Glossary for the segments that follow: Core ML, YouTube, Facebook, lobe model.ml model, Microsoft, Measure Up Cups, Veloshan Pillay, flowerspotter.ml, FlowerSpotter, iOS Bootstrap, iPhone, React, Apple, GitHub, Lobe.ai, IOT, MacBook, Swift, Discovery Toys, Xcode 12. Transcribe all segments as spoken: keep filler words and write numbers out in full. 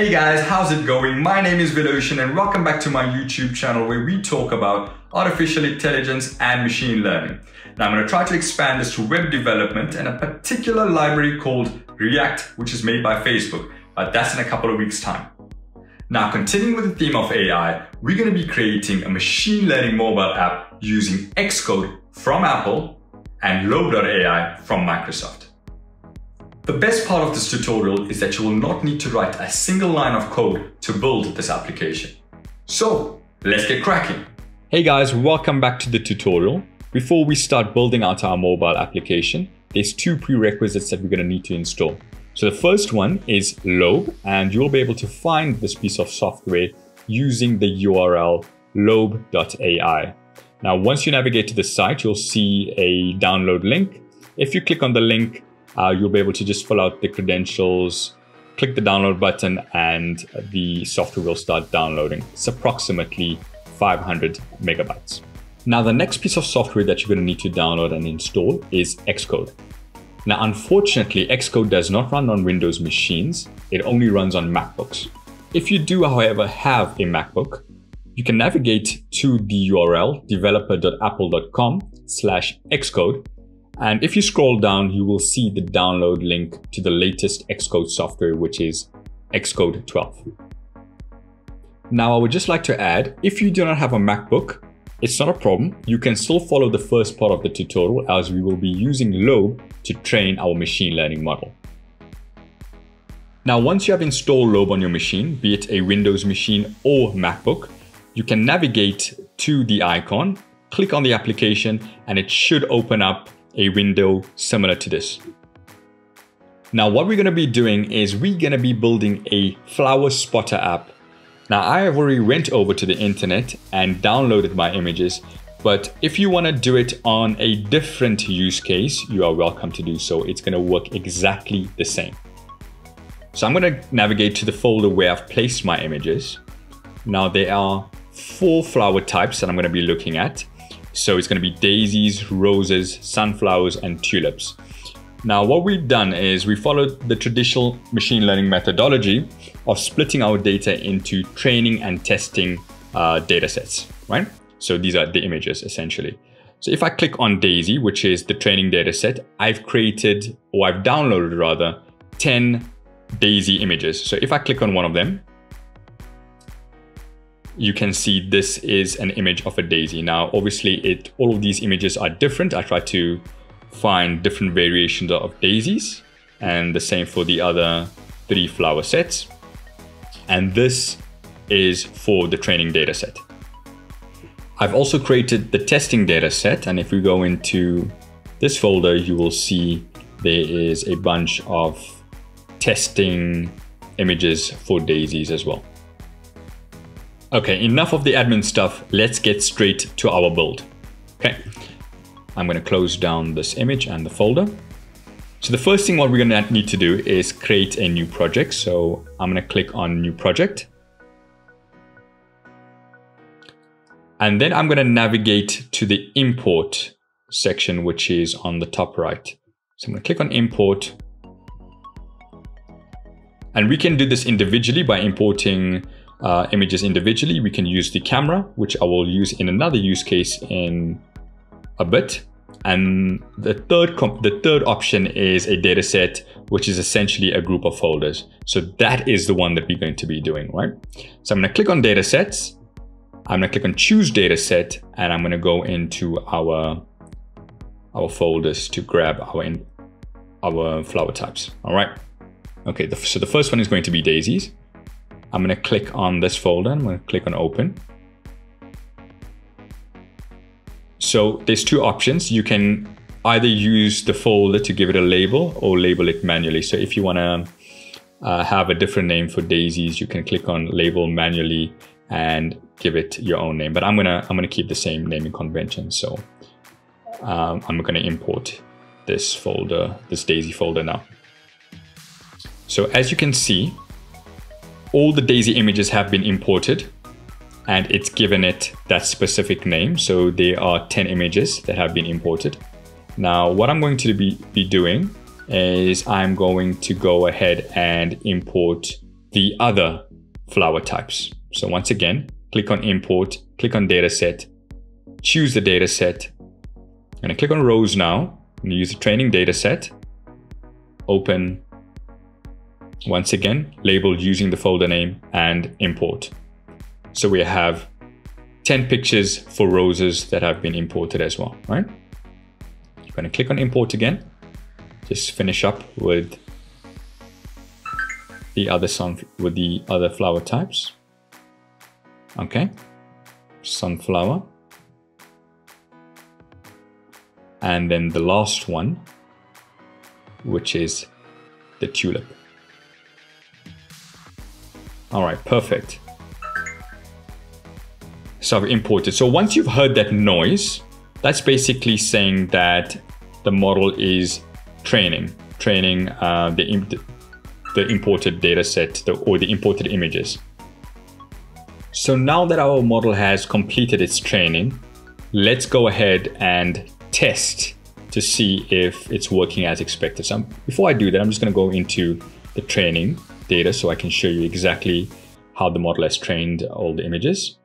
Hey guys, how's it going? My name is Veloshan and welcome back to my YouTube channel where we talk about artificial intelligence and machine learning. Now I'm going to try to expand this to web development and a particular library called React, which is made by Facebook, but that's in a couple of weeks' time. Now continuing with the theme of A I, we're going to be creating a machine learning mobile app using Xcode from Apple and Lobe dot A I from Microsoft. The best part of this tutorial is that you will not need to write a single line of code to build this application. So let's get cracking. Hey guys, welcome back to the tutorial. Before we start building out our mobile application, there's two prerequisites that we're going to need to install. So the first one is Lobe, and you'll be able to find this piece of software using the U R L lobe dot A I. Now, once you navigate to the site, you'll see a download link. If you click on the link, Uh, you'll be able to just fill out the credentials, click the download button, and the software will start downloading. It's approximately five hundred megabytes. Now, the next piece of software that you're going to need to download and install is Xcode. Now, unfortunately, Xcode does not run on Windows machines. It only runs on MacBooks. If you do, however, have a MacBook, you can navigate to the U R L developer dot apple dot com slash Xcode. And if you scroll down, you will see the download link to the latest Xcode software, which is Xcode twelve. Now, I would just like to add, if you do not have a MacBook, it's not a problem. You can still follow the first part of the tutorial as we will be using Lobe to train our machine learning model. Now, once you have installed Lobe on your machine, be it a Windows machine or MacBook, you can navigate to the icon, click on the application, and it should open up a window similar to this. Now, what we're going to be doing is we're going to be building a FlowerSpotter app. Now, I have already went over to the internet and downloaded my images, but if you want to do it on a different use case, you are welcome to do so. It's going to work exactly the same. So I'm going to navigate to the folder where I've placed my images. Now, there are four flower types that I'm going to be looking at. So it's going to be daisies, roses, sunflowers, and tulips. Now, what we've done is we followed the traditional machine learning methodology of splitting our data into training and testing uh, data sets, right? So these are the images essentially. So if I click on daisy, which is the training data set, I've created, or I've downloaded rather, ten daisy images. So if I click on one of them, you can see this is an image of a daisy. Now, obviously, it all of these images are different. I try to find different variations of daisies, and the same for the other three flower sets. And this is for the training data set. I've also created the testing data set. And if we go into this folder, you will see there is a bunch of testing images for daisies as well. Okay, enough of the admin stuff. Let's get straight to our build. Okay, I'm going to close down this image and the folder. So the first thing what we're going to need to do is create a new project. So I'm going to click on new project. And then I'm going to navigate to the import section, which is on the top right. So I'm going to click on import. And we can do this individually by importing Uh, images individually. We can use the camera, which I will use in another use case in a bit. And the third comp the third option is a data set, which is essentially a group of folders. So that is the one that we're going to be doing, right? So I'm going to click on data sets. I'm going to click on choose data set, and I'm going to go into our our folders to grab our in our flower types. All right. Okay. The, so the first one is going to be daisies. I'm going to click on this folder. I'm going to click on open. So there's two options. You can either use the folder to give it a label or label it manually. So if you want to uh, have a different name for daisies, you can click on label manually and give it your own name. But I'm going to I'm going to keep the same naming convention. So um, I'm going to import this folder, this daisy folder now. So as you can see, all the daisy images have been imported and it's given it that specific name. So there are ten images that have been imported. Now, what I'm going to be, be doing is I'm going to go ahead and import the other flower types. So once again, click on import, click on dataset, choose the dataset. I'm gonna click on rows now. I'm gonna use the training dataset. Open. Once again, label using the folder name and import. So we have ten pictures for roses that have been imported as well, right? I'm gonna click on import again. Just finish up with the other sun with the other flower types. Okay, sunflower. And then the last one, which is the tulip. All right, perfect. So I've imported. So once you've heard that noise, that's basically saying that the model is training, training uh, the, imp the imported data set the, or the imported images. So now that our model has completed its training, let's go ahead and test to see if it's working as expected. So I'm, before I do that, I'm just going to go into the training data so I can show you exactly how the model has trained all the images.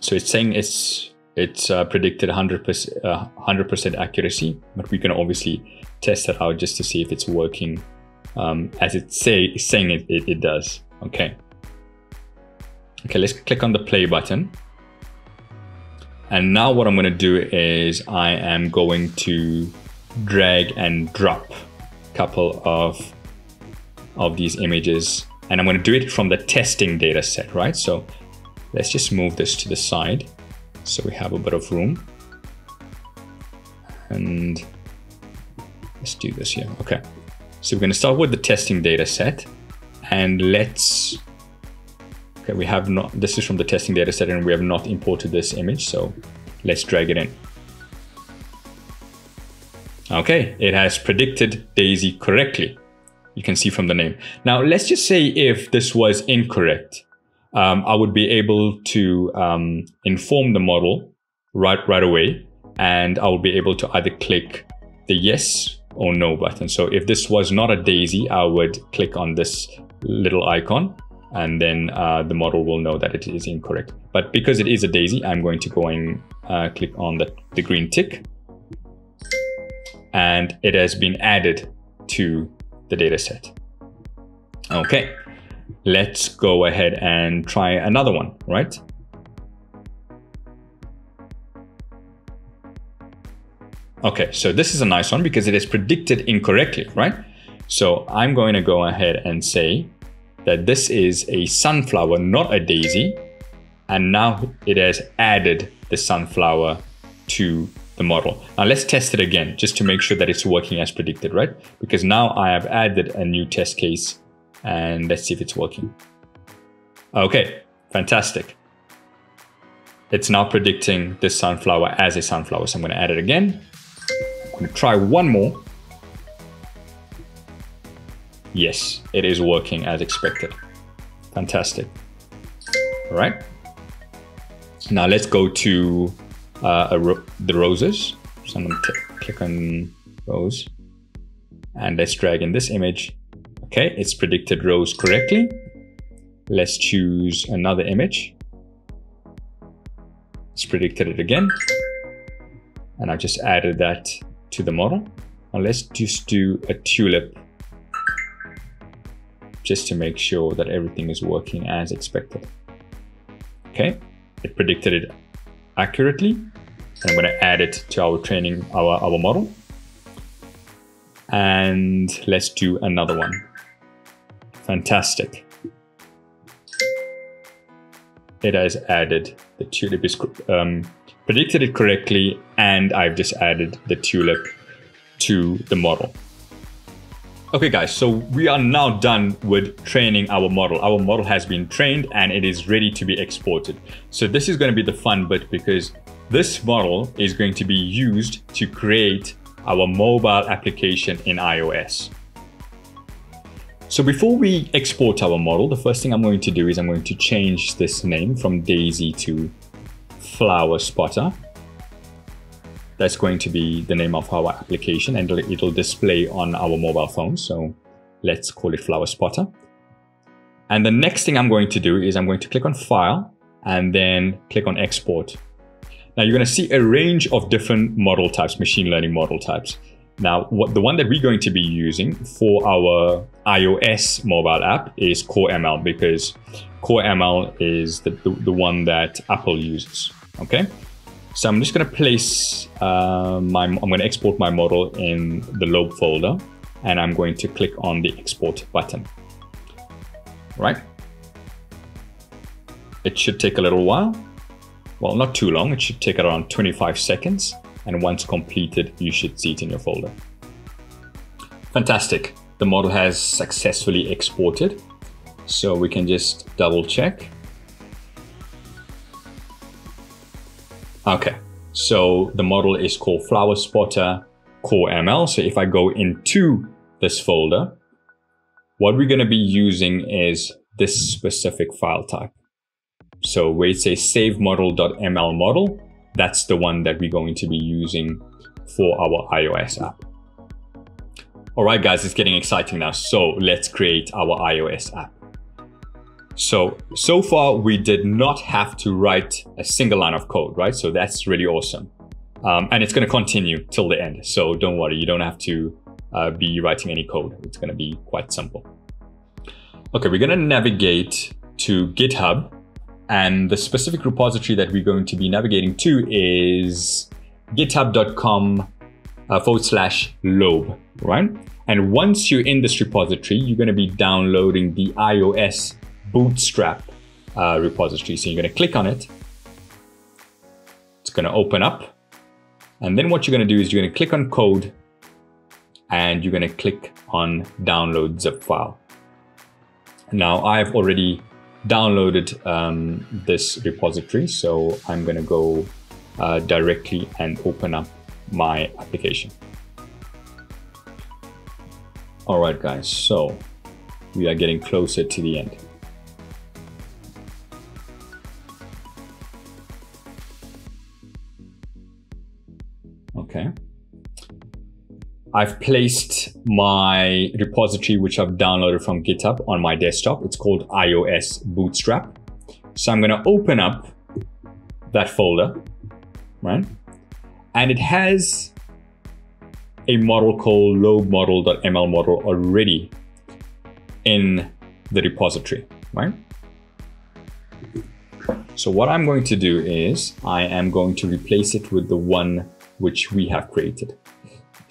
So it's saying it's it's uh, predicted one hundred percent one hundred percent accuracy, but we can obviously test that out just to see if it's working um, as it's say, saying it, it, it does. Okay. Okay, let's click on the play button. And now what I'm going to do is I am going to drag and drop a couple of, of these images, and I'm going to do it from the testing data set, right? So let's just move this to the side so we have a bit of room. And let's do this here. Okay. So we're going to start with the testing data set, and let's, okay, we have not, this is from the testing data set and we have not imported this image. So let's drag it in. Okay. It has predicted Daisy correctly. You can see from the name. Now let's just say if this was incorrect, Um, I would be able to um, inform the model right right away, and I will be able to either click the yes or no button. So if this was not a daisy, I would click on this little icon, and then uh, the model will know that it is incorrect. But because it is a daisy, I'm going to go and uh, click on the, the green tick, and it has been added to the data set. Okay. Let's go ahead and try another one, right? Okay, so this is a nice one because it is predicted incorrectly, right? So I'm going to go ahead and say that this is a sunflower, not a daisy. And now it has added the sunflower to the model. Now let's test it again, just to make sure that it's working as predicted, right? Because now I have added a new test case. And let's see if it's working. Okay, fantastic. It's now predicting this sunflower as a sunflower. So I'm going to add it again. I'm going to try one more. Yes, it is working as expected. Fantastic. All right. Now let's go to uh, a ro the roses. So I'm going to click on rose. And let's drag in this image. Okay, it's predicted rose correctly. Let's choose another image. It's predicted it again. And I just added that to the model. Now let's just do a tulip just to make sure that everything is working as expected. Okay, it predicted it accurately. And I'm gonna add it to our training, our, our model. And let's do another one. Fantastic. It has added the tulip, is um, predicted it correctly, and I've just added the tulip to the model. Okay guys, so we are now done with training our model. Our model has been trained and it is ready to be exported. So this is going to be the fun bit, because this model is going to be used to create our mobile application in iOS. So before we export our model, the first thing I'm going to do is I'm going to change this name from Daisy to FlowerSpotter. That's going to be the name of our application, and it'll display on our mobile phone. So let's call it FlowerSpotter. And the next thing I'm going to do is I'm going to click on File and then click on Export. Now you're going to see a range of different model types, machine learning model types. Now, what, the one that we're going to be using for our iOS mobile app is Core M L, because Core M L is the, the, the one that Apple uses, okay? So I'm just going to place, uh, my, I'm going to export my model in the Lobe folder, and I'm going to click on the export button, right? It should take a little while. Well, not too long. It should take around twenty-five seconds. And once completed, you should see it in your folder. Fantastic. The model has successfully exported. So we can just double check. Okay, so the model is called FlowerSpotter Core M L. So if I go into this folder, what we're going to be using is this specific file type. So where it says save model.ml model, that's the one that we're going to be using for our iOS app. All right, guys, it's getting exciting now. So let's create our iOS app. So, so far we did not have to write a single line of code, right? So that's really awesome. Um, and it's going to continue till the end. So don't worry, you don't have to uh, be writing any code. It's going to be quite simple. Okay, we're going to navigate to GitHub. And the specific repository that we're going to be navigating to is github.com uh, forward slash lobe, right? And once you're in this repository, you're going to be downloading the iOS Bootstrap uh, repository. So you're going to click on it. It's going to open up. And then what you're going to do is you're going to click on code and you're going to click on download zip file. Now I've already downloaded um, this repository, so I'm going to go uh, directly and open up my application. All right, guys, so we are getting closer to the end. Okay, I've placed my repository, which I've downloaded from GitHub, on my desktop. It's called iOS Bootstrap. So I'm going to open up that folder, right? And it has a model called load model.ml model already in the repository, right? So what I'm going to do is I am going to replace it with the one which we have created.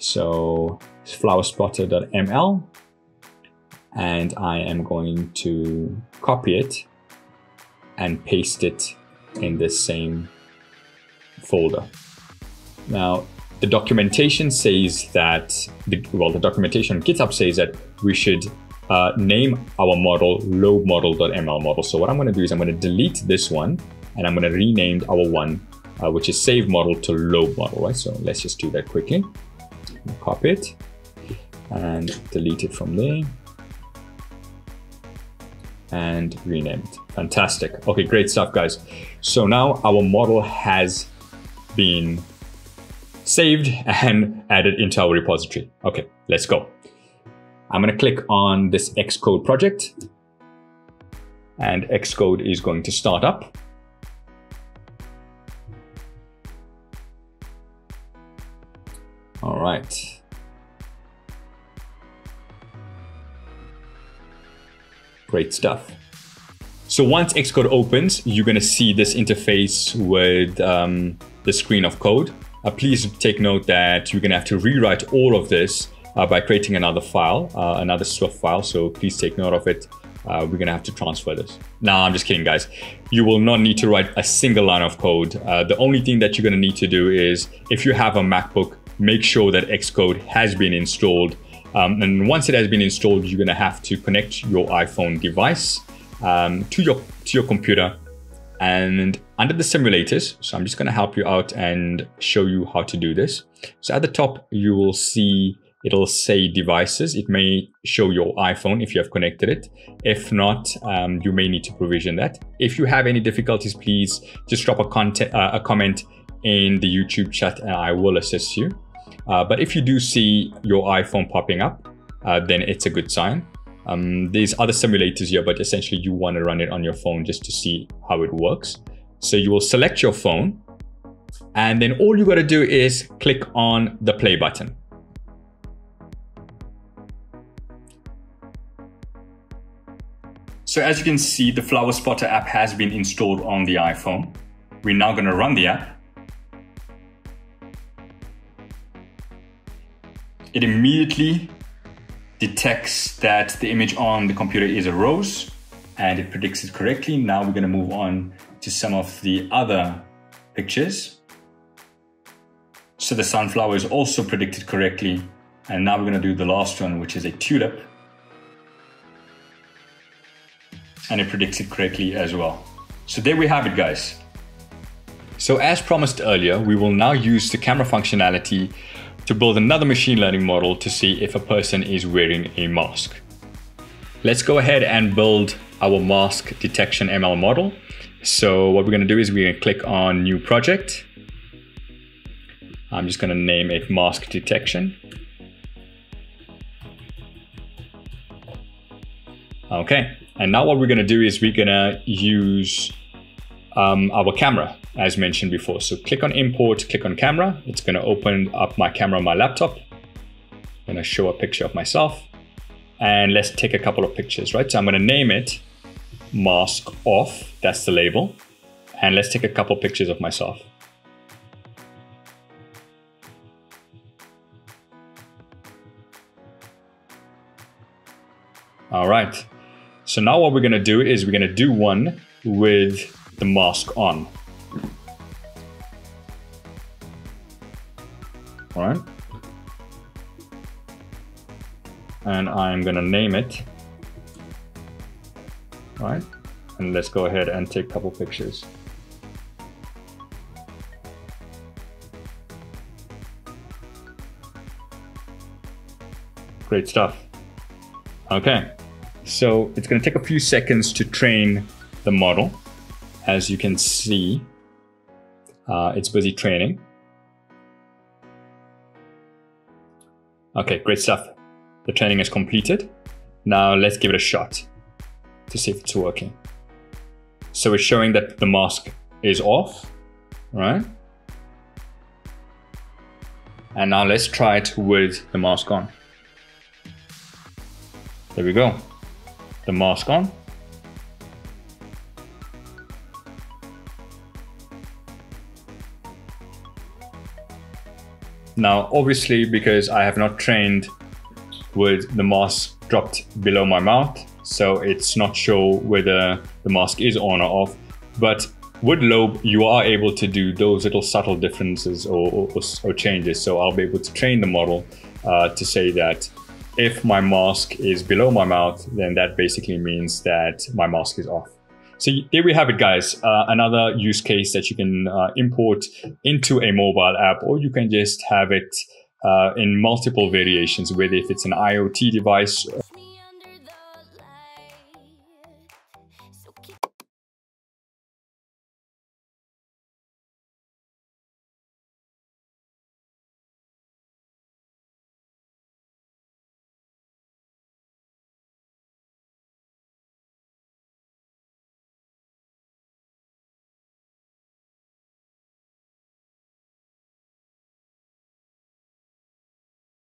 So it's flowerspotter.ml, and I am going to copy it and paste it in this same folder. Now the documentation says that, the, well, the documentation on GitHub says that we should uh, name our model lobe model.ml model. So what I'm going to do is I'm going to delete this one, and I'm going to rename our one, uh, which is save model to lobe model, right? So let's just do that quickly. Copy it and delete it from there and rename it. Fantastic. Okay, great stuff, guys. So now our model has been saved and added into our repository. Okay, let's go. I'm going to click on this Xcode project, and Xcode is going to start up. All right. Great stuff. So once Xcode opens, you're going to see this interface with um, the screen of code. Uh, please take note that you're going to have to rewrite all of this uh, by creating another file, uh, another Swift file. So please take note of it. Uh, we're going to have to transfer this. No, I'm just kidding, guys. You will not need to write a single line of code. Uh, the only thing that you're going to need to do is, if you have a MacBook, make sure that Xcode has been installed. Um, and once it has been installed, you're gonna have to connect your iPhone device um, to, your, to your computer. And under the simulators, so I'm just gonna help you out and show you how to do this. So at the top, you will see, it'll say devices. It may show your iPhone if you have connected it. If not, um, you may need to provision that. If you have any difficulties, please just drop a, content, uh, a comment in the YouTube chat and I will assist you. Uh, but if you do see your iPhone popping up, uh, then it's a good sign. Um, there's other simulators here, but essentially you want to run it on your phone just to see how it works. So you will select your phone, and then all you got to do is click on the play button. So as you can see, the FlowerSpotter app has been installed on the iPhone. We're now going to run the app. It immediately detects that the image on the computer is a rose and it predicts it correctly. Now we're going to move on to some of the other pictures. So the sunflower is also predicted correctly. And now we're going to do the last one, which is a tulip. And it predicts it correctly as well. So there we have it, guys. So as promised earlier, we will now use the camera functionality to build another machine learning model to see if a person is wearing a mask. Let's go ahead and build our mask detection M L model. So what we're going to do is we're going to click on new project. I'm just going to name it mask detection. Okay, and now what we're going to do is we're going to use um, our camera as mentioned before. So click on import, click on camera. It's going to open up my camera on my laptop. I'm going to show a picture of myself. And let's take a couple of pictures, right? So I'm going to name it mask off. That's the label. And let's take a couple pictures of myself. All right. So now what we're going to do is we're going to do one with the mask on. All right. And I'm going to name it. All right. And let's go ahead and take a couple pictures. Great stuff. Okay. So it's going to take a few seconds to train the model. As you can see, uh, it's busy training. Okay, great stuff. The training is completed. Now let's give it a shot to see if it's working. So it's showing that the mask is off, right? And now let's try it with the mask on. There we go. The mask on. Now, obviously, because I have not trained with the mask dropped below my mouth, so it's not sure whether the mask is on or off. But with Lobe, you are able to do those little subtle differences or, or, or changes. So I'll be able to train the model uh, to say that if my mask is below my mouth, then that basically means that my mask is off. So there we have it, guys. Uh, another use case that you can uh, import into a mobile app, or you can just have it uh, in multiple variations, whether if it's an IoT device,